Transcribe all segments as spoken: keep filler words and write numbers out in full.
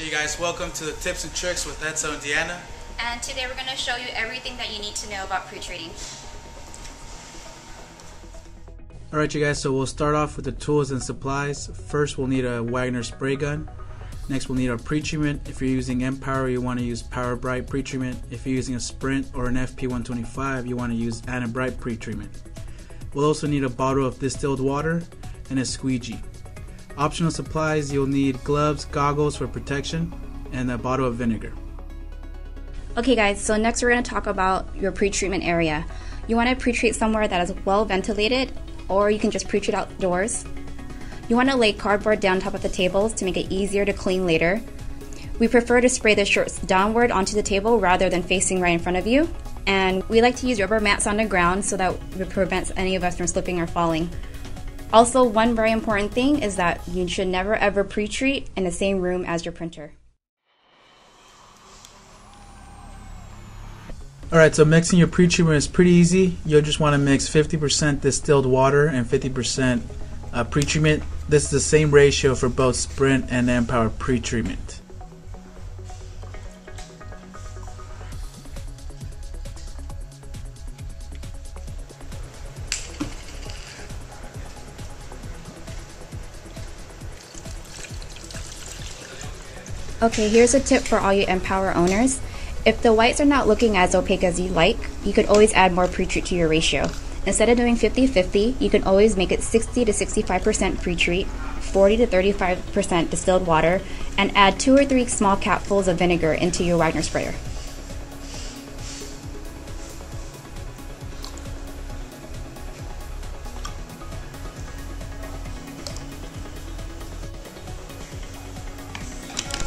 Hey guys, welcome to the Tips and Tricks with Edzo and Deanna. And today we're going to show you everything that you need to know about pre-treating. Alright you guys, so we'll start off with the tools and supplies. First we'll need a Wagner spray gun. Next we'll need a pre-treatment. If you're using Empower, you want to use Power Bright pre-treatment. If you're using a Sprint or an F P one twenty-five, you want to use AnaBright pre-treatment. We'll also need a bottle of distilled water and a squeegee. Optional supplies, you'll need gloves, goggles for protection, and a bottle of vinegar. Okay guys, so next we're going to talk about your pre-treatment area. You want to pre-treat somewhere that is well ventilated, or you can just pre-treat outdoors. You want to lay cardboard down top of the tables to make it easier to clean later. We prefer to spray the shorts downward onto the table rather than facing right in front of you. And we like to use rubber mats on the ground so that it prevents any of us from slipping or falling. Also, one very important thing is that you should never ever pre-treat in the same room as your printer. Alright, so mixing your pre-treatment is pretty easy. You'll just want to mix fifty percent distilled water and fifty percent uh, pre-treatment. This is the same ratio for both Sprint and Empower pre-treatment. Okay, here's a tip for all you Empower owners. If the whites are not looking as opaque as you like, you could always add more pre-treat to your ratio. Instead of doing fifty fifty, you can always make it sixty to sixty-five percent pre-treat, forty to thirty-five percent distilled water, and add two or three small capfuls of vinegar into your Wagner sprayer.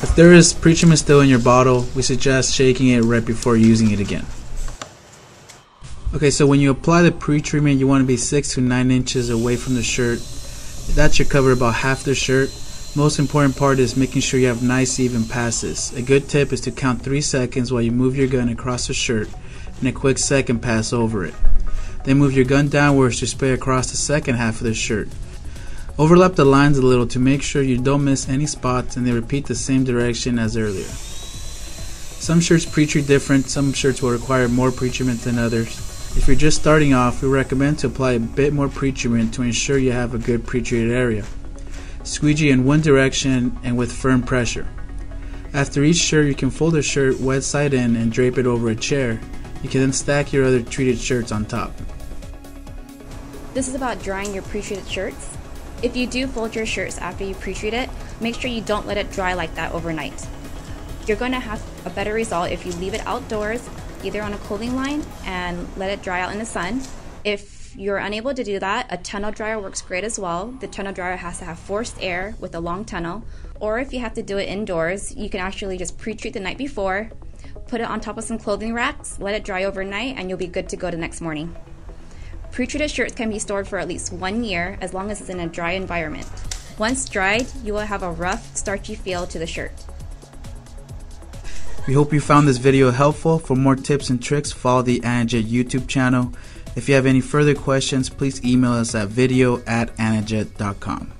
If there is pre-treatment still in your bottle, we suggest shaking it right before using it again. Okay, so when you apply the pre-treatment, you want to be six to nine inches away from the shirt. That should cover about half the shirt. Most important part is making sure you have nice even passes. A good tip is to count three seconds while you move your gun across the shirt and a quick second pass over it. Then move your gun downwards to spray across the second half of the shirt. Overlap the lines a little to make sure you don't miss any spots, and they repeat the same direction as earlier. Some shirts pre-treat different, some shirts will require more pre-treatment than others. If you're just starting off, we recommend to apply a bit more pre-treatment to ensure you have a good pre-treated area. Squeegee in one direction and with firm pressure. After each shirt, you can fold the shirt wet side in and drape it over a chair. You can then stack your other treated shirts on top. This is about drying your pre-treated shirts. If you do fold your shirts after you pre-treat it, make sure you don't let it dry like that overnight. You're going to have a better result if you leave it outdoors, either on a clothing line, and let it dry out in the sun. If you're unable to do that, a tunnel dryer works great as well. The tunnel dryer has to have forced air with a long tunnel. Or if you have to do it indoors, you can actually just pre-treat the night before, put it on top of some clothing racks, let it dry overnight, and you'll be good to go the next morning. Pre-treated shirts can be stored for at least one year as long as it's in a dry environment. Once dried, you will have a rough, starchy feel to the shirt. We hope you found this video helpful. For more tips and tricks, follow the Anajet YouTube channel. If you have any further questions, please email us at video at anajet dot com.